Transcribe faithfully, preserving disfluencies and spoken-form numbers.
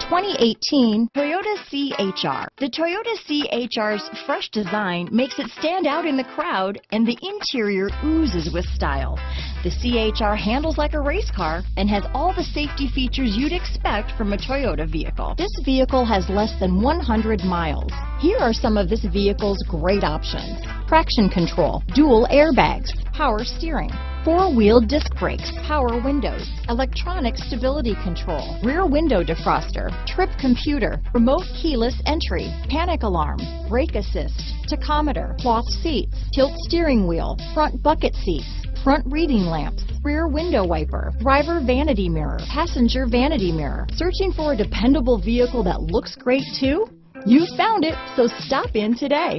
twenty eighteen Toyota C H R. The Toyota C H R's fresh design makes it stand out in the crowd, and the interior oozes with style. The C H R handles like a race car and has all the safety features you'd expect from a Toyota vehicle. This vehicle has less than one hundred miles. Here are some of this vehicle's great options: traction control, dual airbags, power steering, four-wheel disc brakes, power windows, electronic stability control, rear window defroster, trip computer, remote keyless entry, panic alarm, brake assist, tachometer, cloth seats, tilt steering wheel, front bucket seats, front reading lamps, rear window wiper, driver vanity mirror, passenger vanity mirror. Searching for a dependable vehicle that looks great too? You found it, so stop in today.